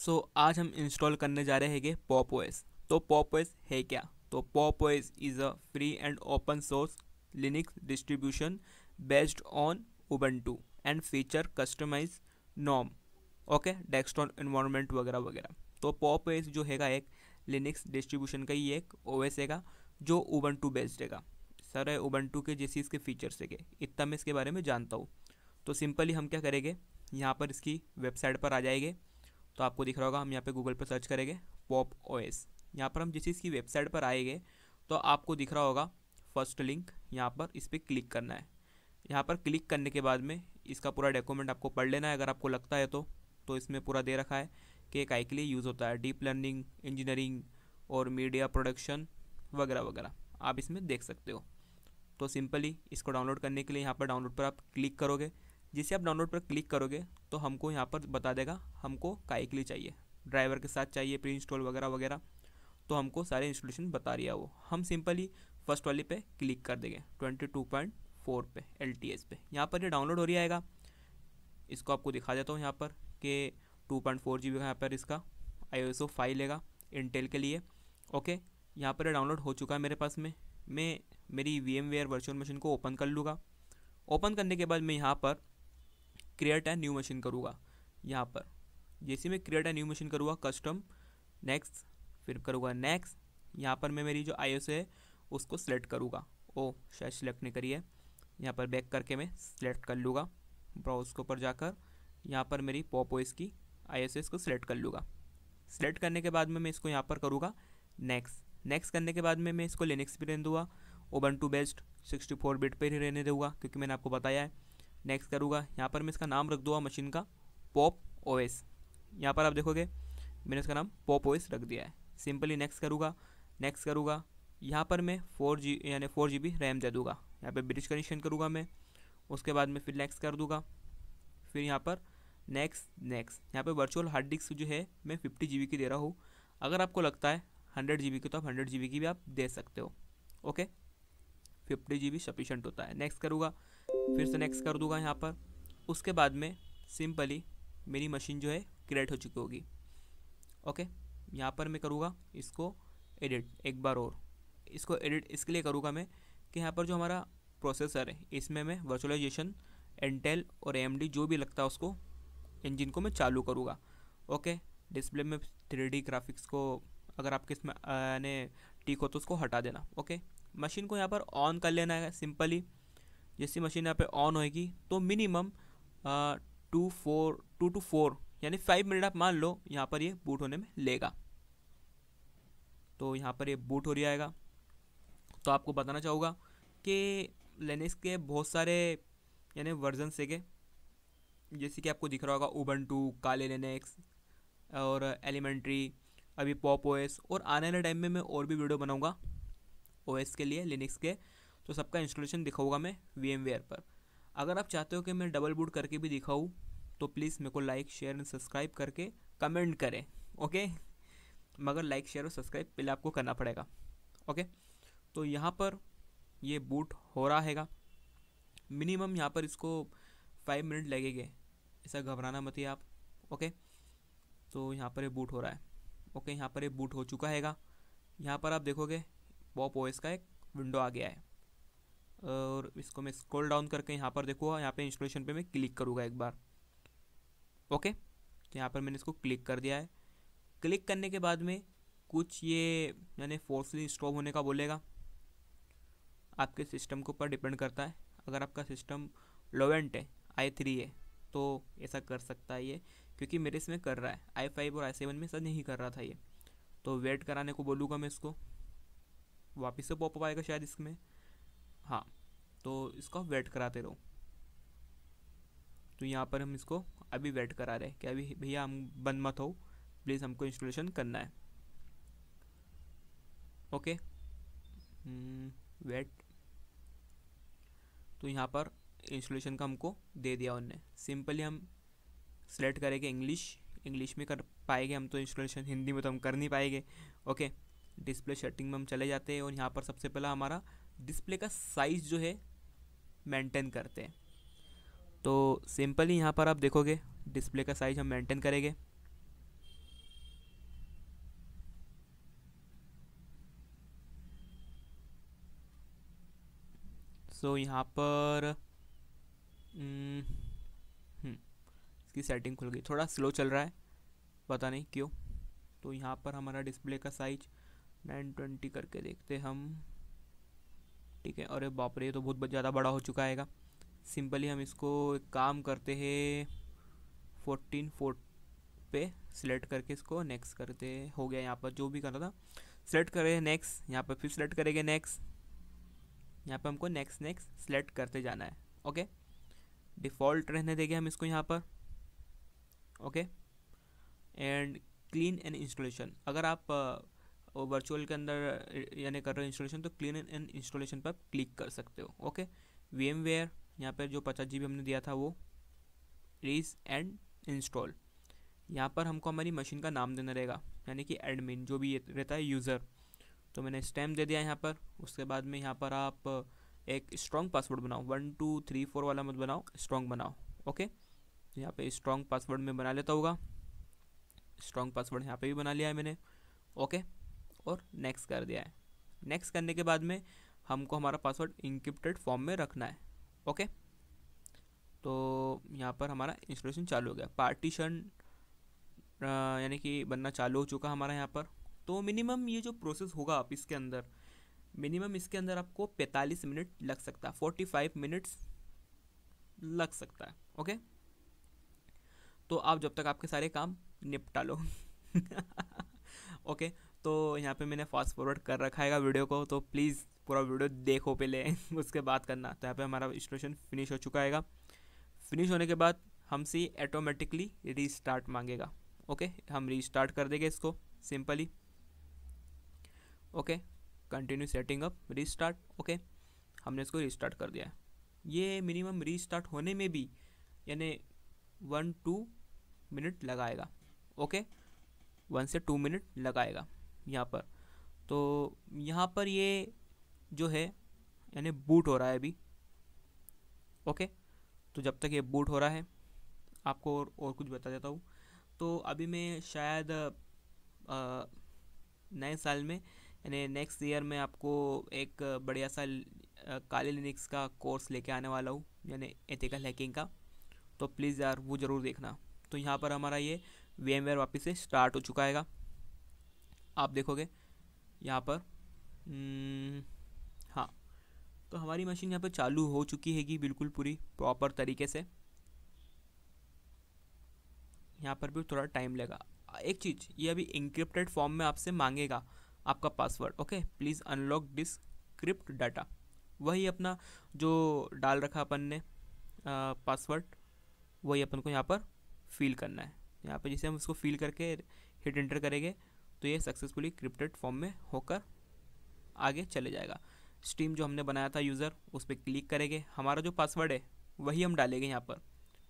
सो आज हम इंस्टॉल करने जा रहे हैं Pop!_OS। तो Pop!_OS है क्या? तो Pop!_OS is a free and open source Linux distribution based on Ubuntu and feature customize norm okay desktop environment वगैरह वगैरह। तो Pop!_OS जो हैगा एक लिनक्स डिस्ट्रीब्यूशन का ही एक ओएस हैगा जो उबंटू बेस्ड हैगा। सारे उबंटू के जैसे इसके फीचर्स है, इतना मैं इसके बारे में जानता हूँ। तो सिंपली हम क्या करेंगे, यहाँ पर इसकी वेबसाइट पर आ जाएंगे। तो आपको दिख रहा होगा, हम यहाँ पे गूगल पर सर्च करेंगे Pop!_OS। यहाँ पर हम जैसे इसकी वेबसाइट पर आएंगे तो आपको दिख रहा होगा फर्स्ट लिंक, यहाँ पर इस पर क्लिक करना है। यहाँ पर क्लिक करने के बाद में इसका पूरा डॉक्यूमेंट आपको पढ़ लेना है अगर आपको लगता है तो। इसमें पूरा दे रखा है कि काहे के लिए यूज़ होता है, डीप लर्निंग, इंजीनियरिंग और मीडिया प्रोडक्शन वगैरह वगैरह, आप इसमें देख सकते हो। तो सिंपली इसको डाउनलोड करने के लिए यहाँ पर डाउनलोड पर आप क्लिक करोगे। जैसे आप डाउनलोड पर क्लिक करोगे तो हमको यहाँ पर बता देगा हमको काहे के लिए चाहिए, ड्राइवर के साथ चाहिए, प्री इंस्टॉल वगैरह वगैरह। तो हमको सारे इंस्टॉलेशन बता रही है वो। हम सिंपली फर्स्ट वाली पे क्लिक कर देंगे 22.4 पे LTS पे। यहाँ पर ये डाउनलोड हो रही आएगा, इसको आपको दिखा देता हूँ यहाँ पर कि 2.4 GB का यहाँ पर इसका ISO फाइल हैगा इंटेल के लिए। ओके, यहाँ पर डाउनलोड हो चुका है मेरे पास में। मैं मेरी VMware वर्चुअल मशीन को ओपन कर लूँगा। ओपन करने के बाद मैं यहाँ पर क्रिएट ए न्यू मशीन करूँगा। यहाँ पर जैसे मैं क्रिएट ए न्यू मशीन करूँगा, कस्टम नेक्स्ट, फिर करूँगा नेक्स्ट। यहाँ पर मैं मेरी जो ISO है उसको सिलेक्ट करूँगा। ओ शायद सिलेक्ट नहीं करी है, यहाँ पर बैक करके मैं सिलेक्ट कर लूँगा। ब्राउज़ के ऊपर जाकर यहाँ पर मेरी Pop!_OS की ISO को सिलेक्ट कर लूँगा। सिलेक्ट करने के बाद में मैं इसको यहाँ पर करूँगा नेक्स्ट। नेक्स्ट करने के बाद में मैं इसको लिनक्स पर रहने दूँगा, Ubuntu बेस्ड 64 बिट पर ही रहने दूँगा क्योंकि मैंने आपको बताया है। नेक्स्ट करूँगा, यहाँ पर मैं इसका नाम रख दूँगा मशीन का Pop!OS। यहाँ पर आप देखोगे मैंने इसका नाम Pop!OS रख दिया है। सिंपली नेक्स्ट करूँगा, नेक्स्ट करूँगा। यहाँ पर मैं 4 GB यानी 4 GB रैम दे दूँगा। यहाँ पर ब्रिटिश कनेक्शन करूँगा मैं, उसके बाद में फिर नेक्स्ट कर दूँगा, फिर यहाँ पर नेक्स्ट नेक्स्ट। यहाँ पर वर्चुअल हार्ड डिस्क जो है मैं 50 GB की दे रहा हूँ। अगर आपको लगता है 100 GB की तो आप 100 GB की भी आप दे सकते हो। ओके, 50 GB सफिशेंट होता है। नेक्स्ट करूँगा, फिर से नेक्स्ट कर दूँगा यहाँ पर। उसके बाद में सिंपली मेरी मशीन जो है क्रिएट हो चुकी होगी। ओके, यहाँ पर मैं करूँगा इसको एडिट एक बार और। इसको एडिट इसके लिए करूँगा मैं कि यहाँ पर जो हमारा प्रोसेसर है इसमें मैं वर्चुअलाइजेशन इंटेल और AMD जो भी लगता है उसको इंजन को मैं चालू करूँगा। ओके, डिस्प्ले में 3D ग्राफिक्स को अगर आपके इसमें यानी ठीक हो तो उसको हटा देना। ओके, मशीन को यहाँ पर ऑन कर लेना है। सिंपली जैसी मशीन यहाँ पे ऑन होएगी तो मिनिमम 2 to 4 यानी 5 मिनट आप मान लो यहाँ पर ये बूट होने में लेगा। तो यहाँ पर ये बूट हो रही आएगा। तो आपको बताना चाहूँगा कि लिनक्स के बहुत सारे यानी वर्जन से के जैसे कि आपको दिख रहा होगा उबंटू, काली लिनक्स और एलिमेंट्री, अभी Pop!OS और आने वाले टाइम में मैं और भी वीडियो बनाऊंगा ओएस के लिए लिनक्स के। तो सबका इंस्टॉलेशन दिखाऊंगा मैं VMware पर। अगर आप चाहते हो कि मैं डबल बूट करके भी दिखाऊँ तो प्लीज़ मेरे को लाइक शेयर एंड सब्सक्राइब करके कमेंट करें। ओके, मगर लाइक शेयर और सब्सक्राइब पहले आपको करना पड़ेगा। ओके, तो यहाँ पर ये बूट हो रहा हैगा। मिनिमम यहाँ पर इसको 5 मिनट लगेंगे, ऐसा घबराना मत ही आप। ओके, तो यहाँ पर ये बूट हो रहा है। ओके, यहाँ पर ये बूट हो चुका हैगा। यहाँ पर आप देखोगे Pop!OS का एक विंडो आ गया है और इसको मैं स्क्रॉल डाउन करके यहाँ पर देखूँगा। यहाँ पे इंस्टॉलेशन पे मैं क्लिक करूँगा एक बार। ओके, तो यहाँ पर मैंने इसको क्लिक कर दिया है। क्लिक करने के बाद में कुछ ये यानी फोर्सली स्टॉप होने का बोलेगा। आपके सिस्टम के ऊपर डिपेंड करता है। अगर आपका सिस्टम लोवेंट है, i3 है, तो ऐसा कर सकता है ये, क्योंकि मेरे इसमें कर रहा है। i5 और i7 में ऐसा नहीं कर रहा था ये। तो वेट कराने को बोलूँगा मैं इसको। वापस से पॉपअप आएगा शायद इसमें, हाँ, तो इसको वेट कराते रहो। तो यहाँ पर हम इसको अभी वेट करा रहे हैं कि अभी भैया हम बंद मत हो प्लीज़, हमको इंस्टॉलेशन करना है। Okay, wait. तो यहाँ पर इंस्टॉलेशन का हमको दे दिया उनने। सिंपली हम सिलेक्ट करेंगे इंग्लिश में कर पाएंगे हम तो इंस्टॉलेशन, हिंदी में तो हम कर नहीं पाएंगे। ओके, डिस्प्ले सेटिंग में हम चले जाते हैं और यहाँ पर सबसे पहला हमारा डिस्प्ले का साइज़ जो है मेंटेन करते हैं। तो सिंपली यहाँ पर आप देखोगे डिस्प्ले का साइज़ हम मेंटेन करेंगे। सो यहाँ पर इसकी सेटिंग खुल गई, थोड़ा स्लो चल रहा है पता नहीं क्यों। तो यहाँ पर हमारा डिस्प्ले का साइज 920 करके देखते हम, ठीक है। अरे बाप रे, ये तो बहुत ज़्यादा बड़ा हो चुका है। सिंपली हम इसको एक काम करते हैं 14:4 पे सिलेक्ट करके इसको नेक्स्ट करते, हो गया। यहाँ पर जो भी करना था सिलेक्ट करें, नेक्स्ट, यहाँ पर फिर सिलेक्ट करेंगे नेक्स्ट, यहाँ पर हमको नेक्स्ट नेक्स्ट सिलेक्ट करते जाना है। ओके, डिफ़ॉल्ट रहने देंगे हम इसको यहाँ पर। Okay, and clean and installation, अगर आप वर्चुअल के अंदर यानी कर रहे हो इंस्टॉलेशन तो क्लीन एंड इंस्टॉलेशन पर क्लिक कर सकते हो। ओके, VMware यहाँ पर जो 50 GB हमने दिया था वो रिलीज एंड इंस्टॉल। यहाँ पर हमको हमारी मशीन का नाम देना रहेगा, यानी कि एडमिन जो भी रहता है यूज़र, तो मैंने स्टैम्प दे दिया यहाँ पर। उसके बाद में यहाँ पर आप एक स्ट्रॉन्ग पासवर्ड बनाओ, 1 2 3 4 वाला मत बनाओ, स्ट्रॉन्ग बनाओ। ओके, तो यहाँ पर स्ट्रॉन्ग पासवर्ड में बना लेता होगा, स्ट्रॉन्ग पासवर्ड यहाँ पे भी बना लिया है मैंने। ओके, और नेक्स्ट कर दिया है। नेक्स्ट करने के बाद में हमको हमारा पासवर्ड इंक्रिप्टेड फॉर्म में रखना है। ओके, तो यहाँ पर हमारा इंस्टॉलेशन चालू हो गया, पार्टीशन यानी कि बनना चालू हो चुका हमारा यहाँ पर। तो मिनिमम ये जो प्रोसेस होगा आप इसके अंदर, मिनिमम इसके अंदर आपको 45 मिनट लग सकता है, 45 मिनट्स लग सकता है। ओके, तो आप जब तक आपके सारे काम निपटा लो। ओके, तो यहाँ पे मैंने फास्ट फॉरवर्ड कर रखा है वीडियो को, तो प्लीज़ पूरा वीडियो देखो पहले उसके बाद करना। तो यहाँ पे हमारा इंस्टॉलेशन फिनिश हो चुका है। फिनिश होने के बाद हमसे ऑटोमेटिकली रीस्टार्ट मांगेगा। ओके, हम रीस्टार्ट कर देंगे इसको simply. Okay, continue setting up, restart. Okay, हमने इसको रीस्टार्ट कर दिया। ये मिनिमम रीस्टार्ट होने में भी यानी 1-2 मिनट लगाएगा। ओके, 1 से 2 मिनट लगाएगा यहाँ पर। तो यहाँ पर ये जो है यानी बूट हो रहा है अभी। ओके, तो जब तक ये बूट हो रहा है आपको और कुछ बता देता हूँ। तो अभी मैं शायद नए साल में यानी नेक्स्ट ईयर में आपको एक बढ़िया सा काली लिनक्स का कोर्स लेके आने वाला हूँ, यानी एथिकल हैकिंग का। तो प्लीज़ यार वो ज़रूर देखना। तो यहाँ पर हमारा ये VMware वापस से स्टार्ट हो चुका है। आप देखोगे यहाँ पर हाँ, तो हमारी मशीन यहाँ पर चालू हो चुकी हैगी बिल्कुल पूरी प्रॉपर तरीके से। यहाँ पर भी थोड़ा टाइम लेगा। एक चीज़, ये अभी इंक्रिप्टेड फॉर्म में आपसे मांगेगा आपका password. Okay, please unlock this crypt data, वही अपना जो डाल रखा अपन ने पासवर्ड, वही अपन को यहाँ पर फिल करना है। यहाँ पर जैसे हम उसको फिल करके हिट एंटर करेंगे तो ये सक्सेसफुली क्रिप्टेड फॉर्म में होकर आगे चले जाएगा। स्ट्रीम जो हमने बनाया था यूज़र, उस पर क्लिक करेंगे। हमारा जो पासवर्ड है वही हम डालेंगे यहाँ पर।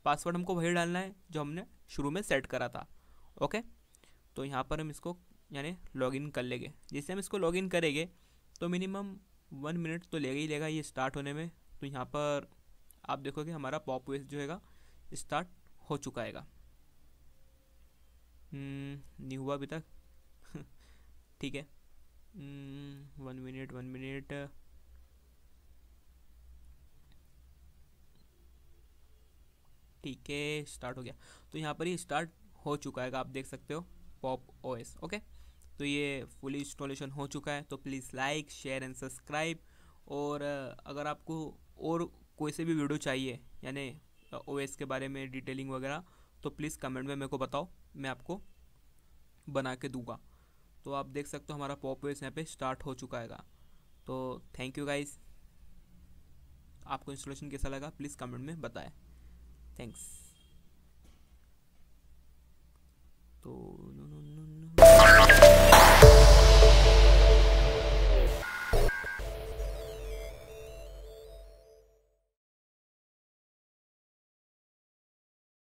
पासवर्ड हमको वही डालना है जो हमने शुरू में सेट करा था। ओके, तो यहाँ पर हम इसको यानी लॉगिन कर लेंगे। जैसे हम इसको लॉगिन करेंगे तो मिनिमम 1 मिनट तो लेगा ही लेगा ये स्टार्ट होने में। तो यहाँ पर आप देखोगे हमारा पॉप!_OS जो हैगा स्टार्ट हो चुका हैगा। नहीं हुआ अभी तक। ठीक है, 1 मिनट ठीक है, स्टार्ट हो गया। तो यहाँ पर ये स्टार्ट हो चुका है, आप देख सकते हो पॉप!OS। ओके, तो ये फुली इंस्टॉलेशन हो चुका है। तो please like share and subscribe. और अगर आपको और कोई से भी वीडियो चाहिए यानी OS के बारे में डिटेलिंग वगैरह, तो प्लीज़ कमेंट में मेरे को बताओ, मैं आपको बना के दूंगा। तो आप देख सकते हो हमारा पॉप!OS यहाँ पे स्टार्ट हो चुका है। तो थैंक यू गाइस, आपको इंस्टॉलेशन कैसा लगा प्लीज़ कमेंट में बताएं। थैंक्स। तो